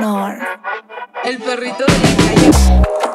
Noir. El perrito de la calle.